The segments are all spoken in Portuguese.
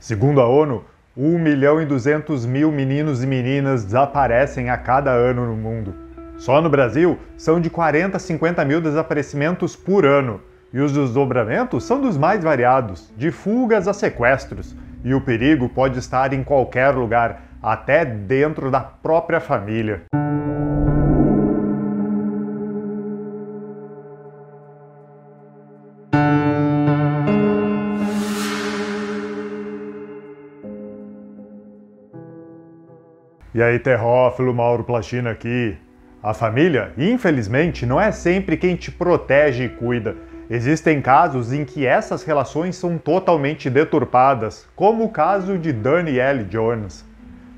Segundo a ONU, 1.200.000 meninos e meninas desaparecem a cada ano no mundo. Só no Brasil, são de 40 a 50 mil desaparecimentos por ano. E os desdobramentos são dos mais variados, de fugas a sequestros. E o perigo pode estar em qualquer lugar, até dentro da própria família. E aí, terrófilo, Mauro Plastina aqui. A família, infelizmente, não é sempre quem te protege e cuida. Existem casos em que essas relações são totalmente deturpadas, como o caso de Danielle Jones.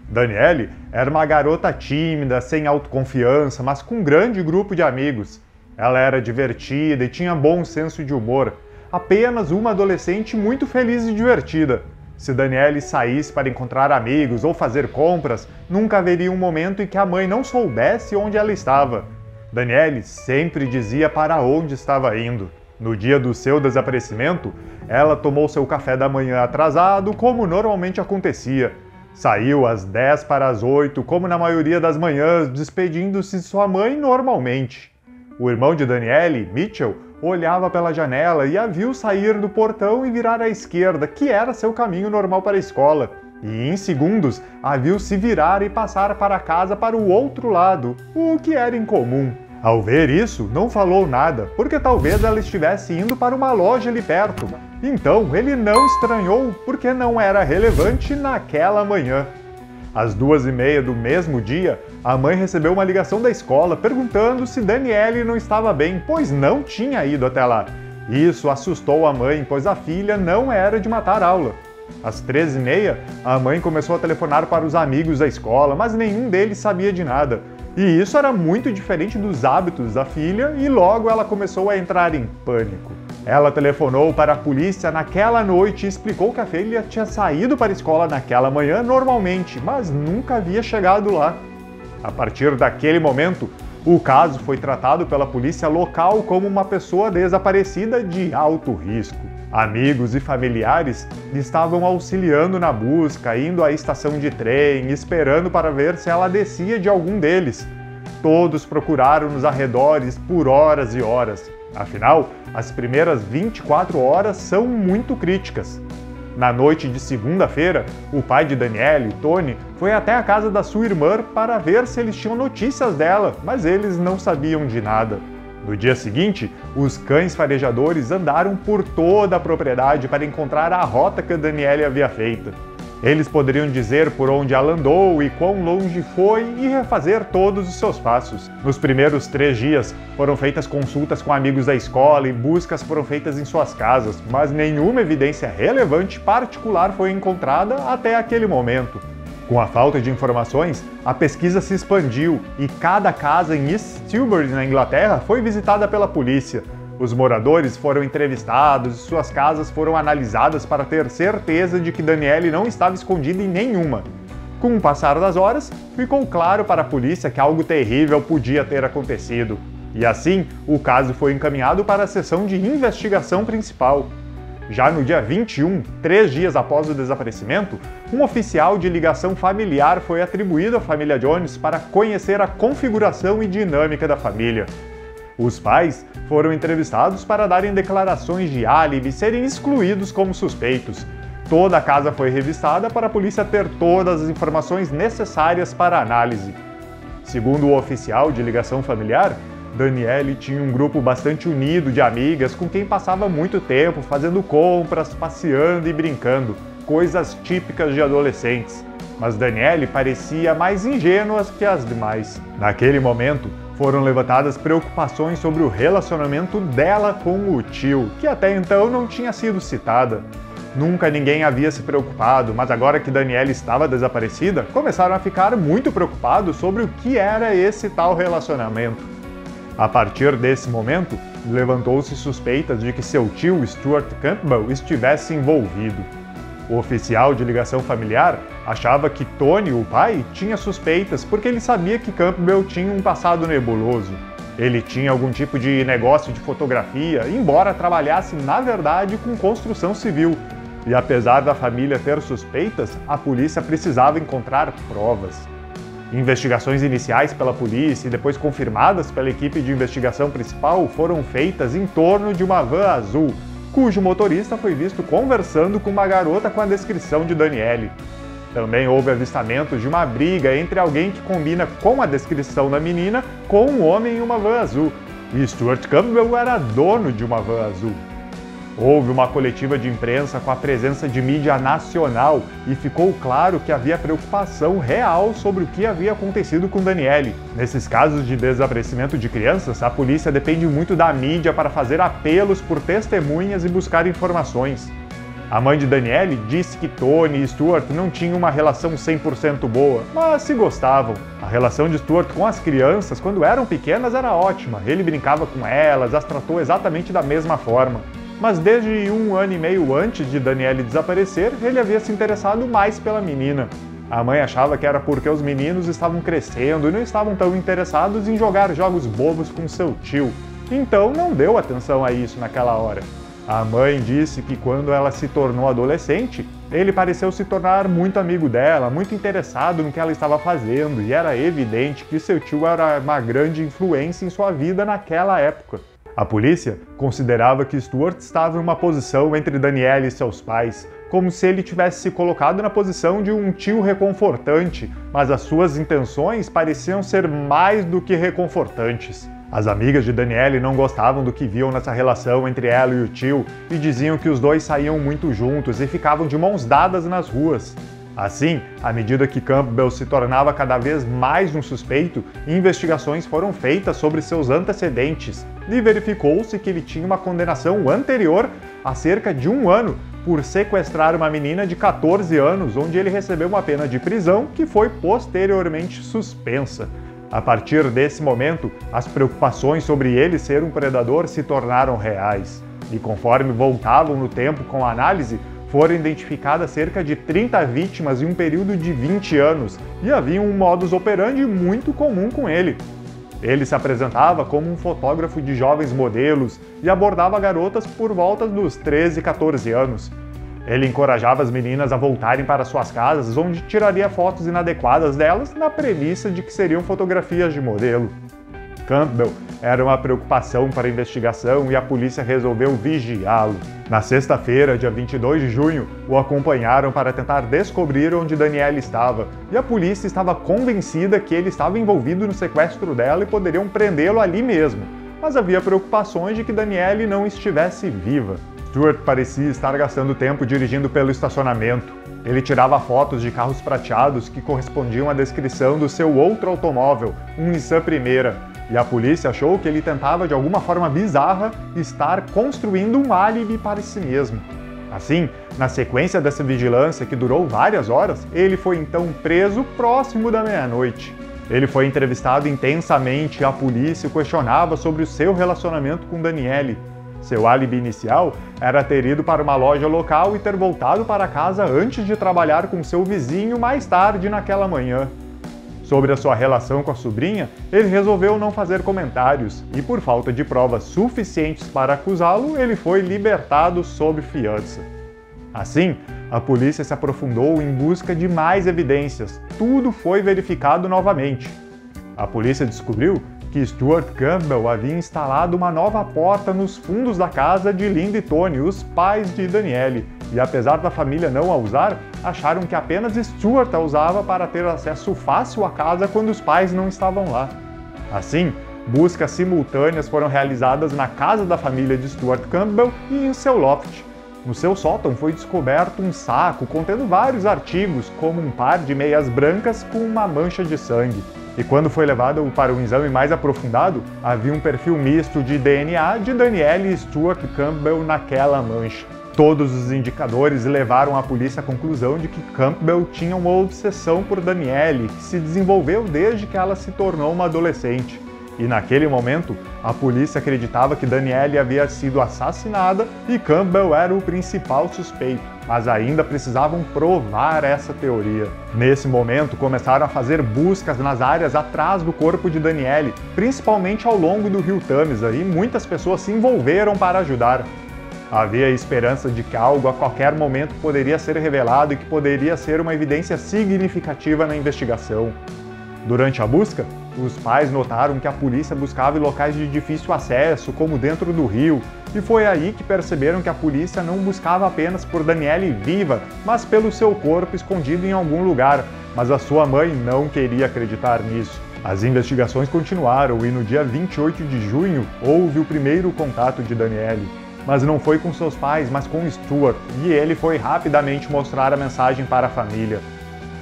Danielle era uma garota tímida, sem autoconfiança, mas com um grande grupo de amigos. Ela era divertida e tinha bom senso de humor. Apenas uma adolescente muito feliz e divertida. Se Danielle saísse para encontrar amigos ou fazer compras, nunca haveria um momento em que a mãe não soubesse onde ela estava. Danielle sempre dizia para onde estava indo. No dia do seu desaparecimento, ela tomou seu café da manhã atrasado, como normalmente acontecia. Saiu às 10 para as 8, como na maioria das manhãs, despedindo-se de sua mãe normalmente. O irmão de Danielle, Mitchell, olhava pela janela e a viu sair do portão e virar à esquerda, que era seu caminho normal para a escola. E em segundos, a viu se virar e passar para casa para o outro lado, o que era incomum. Ao ver isso, não falou nada, porque talvez ela estivesse indo para uma loja ali perto. Então, ele não estranhou, porque não era relevante naquela manhã. Às 2h30 do mesmo dia, a mãe recebeu uma ligação da escola perguntando se Danielle não estava bem, pois não tinha ido até lá. Isso assustou a mãe, pois a filha não era de matar aula. Às 13h30, a mãe começou a telefonar para os amigos da escola, mas nenhum deles sabia de nada. E isso era muito diferente dos hábitos da filha e logo ela começou a entrar em pânico. Ela telefonou para a polícia naquela noite e explicou que a filha tinha saído para a escola naquela manhã normalmente, mas nunca havia chegado lá. A partir daquele momento, o caso foi tratado pela polícia local como uma pessoa desaparecida de alto risco. Amigos e familiares estavam auxiliando na busca, indo à estação de trem, esperando para ver se ela descia de algum deles. Todos procuraram nos arredores por horas e horas. Afinal, as primeiras 24 horas são muito críticas. Na noite de segunda-feira, o pai de Danielle, Tony, foi até a casa da sua irmã para ver se eles tinham notícias dela, mas eles não sabiam de nada. No dia seguinte, os cães farejadores andaram por toda a propriedade para encontrar a rota que a Danielle havia feito. Eles poderiam dizer por onde ela andou e quão longe foi e refazer todos os seus passos. Nos primeiros 3 dias, foram feitas consultas com amigos da escola e buscas foram feitas em suas casas, mas nenhuma evidência relevante particular foi encontrada até aquele momento. Com a falta de informações, a pesquisa se expandiu e cada casa em East Tilbury, na Inglaterra, foi visitada pela polícia. Os moradores foram entrevistados e suas casas foram analisadas para ter certeza de que Danielle não estava escondida em nenhuma. Com o passar das horas, ficou claro para a polícia que algo terrível podia ter acontecido. E assim, o caso foi encaminhado para a seção de investigação principal. Já no dia 21, 3 dias após o desaparecimento, um oficial de ligação familiar foi atribuído à família Jones para conhecer a configuração e dinâmica da família. Os pais foram entrevistados para darem declarações de álibi e serem excluídos como suspeitos. Toda a casa foi revistada para a polícia ter todas as informações necessárias para a análise. Segundo o oficial de ligação familiar, Danielle tinha um grupo bastante unido de amigas com quem passava muito tempo fazendo compras, passeando e brincando, coisas típicas de adolescentes. Mas Danielle parecia mais ingênua que as demais. Naquele momento, foram levantadas preocupações sobre o relacionamento dela com o tio, que até então não tinha sido citada. Nunca ninguém havia se preocupado, mas agora que Danielle estava desaparecida, começaram a ficar muito preocupados sobre o que era esse tal relacionamento. A partir desse momento, levantou-se suspeitas de que seu tio, Stuart Campbell, estivesse envolvido. O oficial de ligação familiar achava que Tony, o pai, tinha suspeitas porque ele sabia que Campbell tinha um passado nebuloso. Ele tinha algum tipo de negócio de fotografia, embora trabalhasse, na verdade, com construção civil. E apesar da família ter suspeitas, a polícia precisava encontrar provas. Investigações iniciais pela polícia e depois confirmadas pela equipe de investigação principal foram feitas em torno de uma van azul, cujo motorista foi visto conversando com uma garota com a descrição de Danielle. Também houve avistamentos de uma briga entre alguém que combina com a descrição da menina com um homem em uma van azul, e Stuart Campbell era dono de uma van azul. Houve uma coletiva de imprensa com a presença de mídia nacional e ficou claro que havia preocupação real sobre o que havia acontecido com Danielle. Nesses casos de desaparecimento de crianças, a polícia depende muito da mídia para fazer apelos por testemunhas e buscar informações. A mãe de Danielle disse que Tony e Stuart não tinham uma relação 100% boa, mas se gostavam. A relação de Stuart com as crianças, quando eram pequenas, era ótima. Ele brincava com elas, as tratou exatamente da mesma forma. Mas desde 1 ano e meio antes de Danielle desaparecer, ele havia se interessado mais pela menina. A mãe achava que era porque os meninos estavam crescendo e não estavam tão interessados em jogar jogos bobos com seu tio. Então não deu atenção a isso naquela hora. A mãe disse que quando ela se tornou adolescente, ele pareceu se tornar muito amigo dela, muito interessado no que ela estava fazendo, e era evidente que seu tio era uma grande influência em sua vida naquela época. A polícia considerava que Stuart estava em uma posição entre Danielle e seus pais, como se ele tivesse se colocado na posição de um tio reconfortante, mas as suas intenções pareciam ser mais do que reconfortantes. As amigas de Danielle não gostavam do que viam nessa relação entre ela e o tio e diziam que os dois saíam muito juntos e ficavam de mãos dadas nas ruas. Assim, à medida que Campbell se tornava cada vez mais um suspeito, investigações foram feitas sobre seus antecedentes e verificou-se que ele tinha uma condenação anterior há cerca de 1 ano por sequestrar uma menina de 14 anos, onde ele recebeu uma pena de prisão que foi posteriormente suspensa. A partir desse momento, as preocupações sobre ele ser um predador se tornaram reais. E conforme voltavam no tempo com a análise, foram identificadas cerca de 30 vítimas em um período de 20 anos, e havia um modus operandi muito comum com ele. Ele se apresentava como um fotógrafo de jovens modelos e abordava garotas por volta dos 13 e 14 anos. Ele encorajava as meninas a voltarem para suas casas, onde tiraria fotos inadequadas delas na premissa de que seriam fotografias de modelo. Campbell era uma preocupação para a investigação e a polícia resolveu vigiá-lo. Na sexta-feira, dia 22 de junho, o acompanharam para tentar descobrir onde Danielle estava, e a polícia estava convencida que ele estava envolvido no sequestro dela e poderiam prendê-lo ali mesmo, mas havia preocupações de que Danielle não estivesse viva. Stuart parecia estar gastando tempo dirigindo pelo estacionamento. Ele tirava fotos de carros prateados que correspondiam à descrição do seu outro automóvel, um Nissan Primera, e a polícia achou que ele tentava de alguma forma bizarra estar construindo um álibi para si mesmo. Assim, na sequência dessa vigilância que durou várias horas, ele foi então preso próximo da meia-noite. Ele foi entrevistado intensamente e a polícia o questionava sobre o seu relacionamento com Danielle. Seu álibi inicial era ter ido para uma loja local e ter voltado para casa antes de trabalhar com seu vizinho mais tarde naquela manhã. Sobre a sua relação com a sobrinha, ele resolveu não fazer comentários e, por falta de provas suficientes para acusá-lo, ele foi libertado sob fiança. Assim, a polícia se aprofundou em busca de mais evidências. Tudo foi verificado novamente. A polícia descobriu que Stuart Campbell havia instalado uma nova porta nos fundos da casa de Linda e Tony, os pais de Danielle, e apesar da família não a usar, acharam que apenas Stuart a usava para ter acesso fácil à casa quando os pais não estavam lá. Assim, buscas simultâneas foram realizadas na casa da família de Stuart Campbell e em seu loft. No seu sótão foi descoberto um saco contendo vários artigos, como um par de meias brancas com uma mancha de sangue. E quando foi levado para um exame mais aprofundado, havia um perfil misto de DNA de Danielle e Stuart Campbell naquela mancha. Todos os indicadores levaram a polícia à conclusão de que Campbell tinha uma obsessão por Danielle, que se desenvolveu desde que ela se tornou uma adolescente. E naquele momento, a polícia acreditava que Danielle havia sido assassinada e Campbell era o principal suspeito, mas ainda precisavam provar essa teoria. Nesse momento, começaram a fazer buscas nas áreas atrás do corpo de Danielle, principalmente ao longo do rio Tamisa, e muitas pessoas se envolveram para ajudar. Havia a esperança de que algo a qualquer momento poderia ser revelado e que poderia ser uma evidência significativa na investigação. Durante a busca, os pais notaram que a polícia buscava em locais de difícil acesso, como dentro do rio, e foi aí que perceberam que a polícia não buscava apenas por Danielle viva, mas pelo seu corpo escondido em algum lugar, mas a sua mãe não queria acreditar nisso. As investigações continuaram e no dia 28 de junho houve o primeiro contato de Danielle. Mas não foi com seus pais, mas com Stuart, e ele foi rapidamente mostrar a mensagem para a família.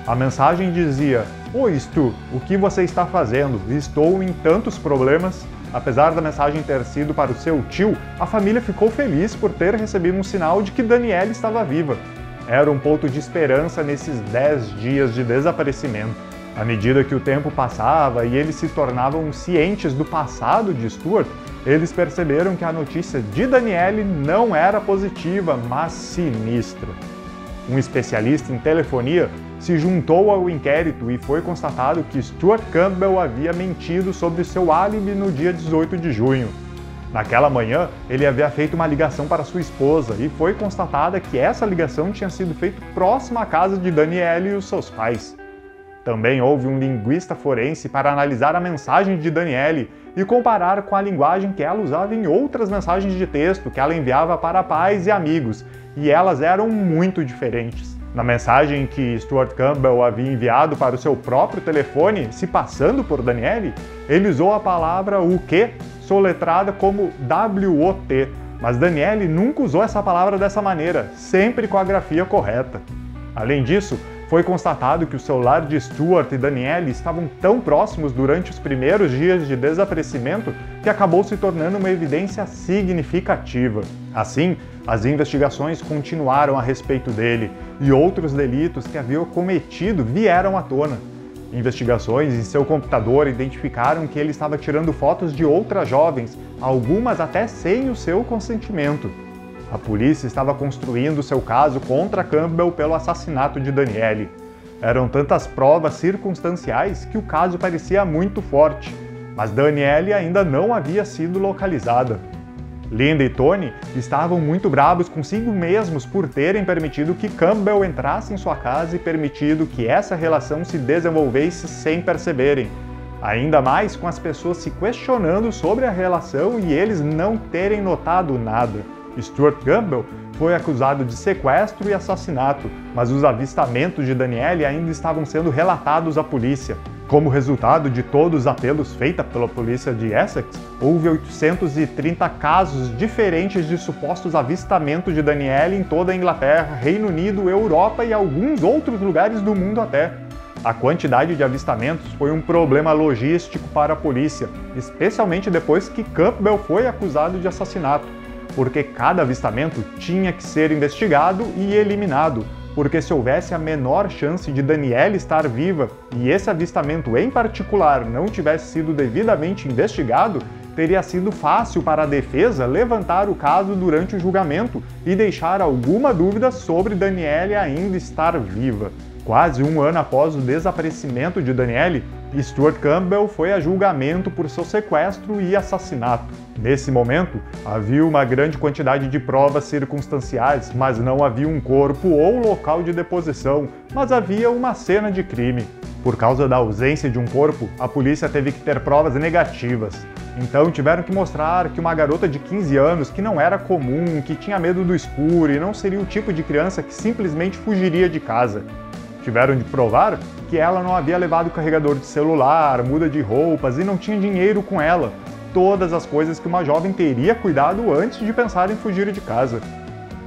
A mensagem dizia: "Oi Stu, o que você está fazendo? Estou em tantos problemas." Apesar da mensagem ter sido para o seu tio, a família ficou feliz por ter recebido um sinal de que Danielle estava viva. Era um ponto de esperança nesses 10 dias de desaparecimento. À medida que o tempo passava e eles se tornavam cientes do passado de Stuart, eles perceberam que a notícia de Danielle não era positiva, mas sinistra. Um especialista em telefonia se juntou ao inquérito e foi constatado que Stuart Campbell havia mentido sobre seu álibi no dia 18 de junho. Naquela manhã, ele havia feito uma ligação para sua esposa e foi constatada que essa ligação tinha sido feita próxima à casa de Danielle e os seus pais. Também houve um linguista forense para analisar a mensagem de Danielle e comparar com a linguagem que ela usava em outras mensagens de texto que ela enviava para pais e amigos, e elas eram muito diferentes. Na mensagem que Stuart Campbell havia enviado para o seu próprio telefone, se passando por Danielle, ele usou a palavra "o que", soletrada como W-O-T, mas Danielle nunca usou essa palavra dessa maneira, sempre com a grafia correta. Além disso, foi constatado que o celular de Stuart e Danielle estavam tão próximos durante os primeiros dias de desaparecimento que acabou se tornando uma evidência significativa. Assim, as investigações continuaram a respeito dele e outros delitos que havia cometido vieram à tona. Investigações em seu computador identificaram que ele estava tirando fotos de outras jovens, algumas até sem o seu consentimento. A polícia estava construindo seu caso contra Campbell pelo assassinato de Danielle. Eram tantas provas circunstanciais que o caso parecia muito forte, mas Danielle ainda não havia sido localizada. Linda e Tony estavam muito bravos consigo mesmos por terem permitido que Campbell entrasse em sua casa e permitido que essa relação se desenvolvesse sem perceberem. Ainda mais com as pessoas se questionando sobre a relação e eles não terem notado nada. Stuart Campbell foi acusado de sequestro e assassinato, mas os avistamentos de Danielle ainda estavam sendo relatados à polícia. Como resultado de todos os apelos feitos pela polícia de Essex, houve 830 casos diferentes de supostos avistamentos de Danielle em toda a Inglaterra, Reino Unido, Europa e alguns outros lugares do mundo até. A quantidade de avistamentos foi um problema logístico para a polícia, especialmente depois que Campbell foi acusado de assassinato, porque cada avistamento tinha que ser investigado e eliminado, porque se houvesse a menor chance de Danielle estar viva e esse avistamento em particular não tivesse sido devidamente investigado, teria sido fácil para a defesa levantar o caso durante o julgamento e deixar alguma dúvida sobre Danielle ainda estar viva. Quase um ano após o desaparecimento de Danielle, Stuart Campbell foi a julgamento por seu sequestro e assassinato. Nesse momento, havia uma grande quantidade de provas circunstanciais, mas não havia um corpo ou local de deposição, mas havia uma cena de crime. Por causa da ausência de um corpo, a polícia teve que ter provas negativas. Então tiveram que mostrar que uma garota de 15 anos, que não era comum, que tinha medo do escuro e não seria o tipo de criança que simplesmente fugiria de casa. Tiveram de provar que ela não havia levado carregador de celular, muda de roupas e não tinha dinheiro com ela. Todas as coisas que uma jovem teria cuidado antes de pensar em fugir de casa.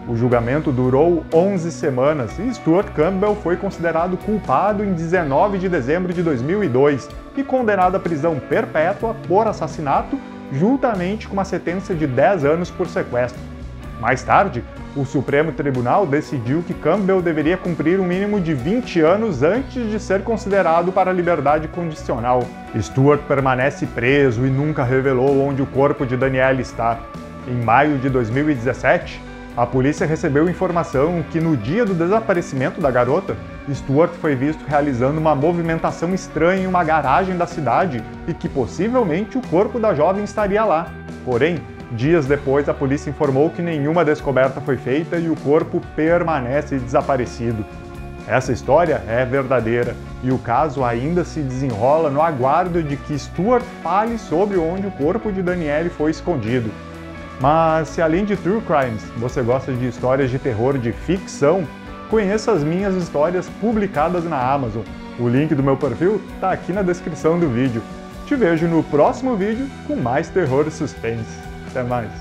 O julgamento durou 11 semanas e Stuart Campbell foi considerado culpado em 19 de dezembro de 2002 e condenado à prisão perpétua por assassinato, juntamente com uma sentença de 10 anos por sequestro. Mais tarde, o Supremo Tribunal decidiu que Campbell deveria cumprir um mínimo de 20 anos antes de ser considerado para liberdade condicional. Stuart permanece preso e nunca revelou onde o corpo de Danielle está. Em maio de 2017, a polícia recebeu informação que no dia do desaparecimento da garota, Stuart foi visto realizando uma movimentação estranha em uma garagem da cidade e que possivelmente o corpo da jovem estaria lá. Porém, Dias depois, a polícia informou que nenhuma descoberta foi feita e o corpo permanece desaparecido. Essa história é verdadeira e o caso ainda se desenrola no aguardo de que Stuart fale sobre onde o corpo de Danielle foi escondido. Mas se além de True Crimes você gosta de histórias de terror de ficção, conheça as minhas histórias publicadas na Amazon. O link do meu perfil tá aqui na descrição do vídeo. Te vejo no próximo vídeo com mais terror e suspense. Até mais!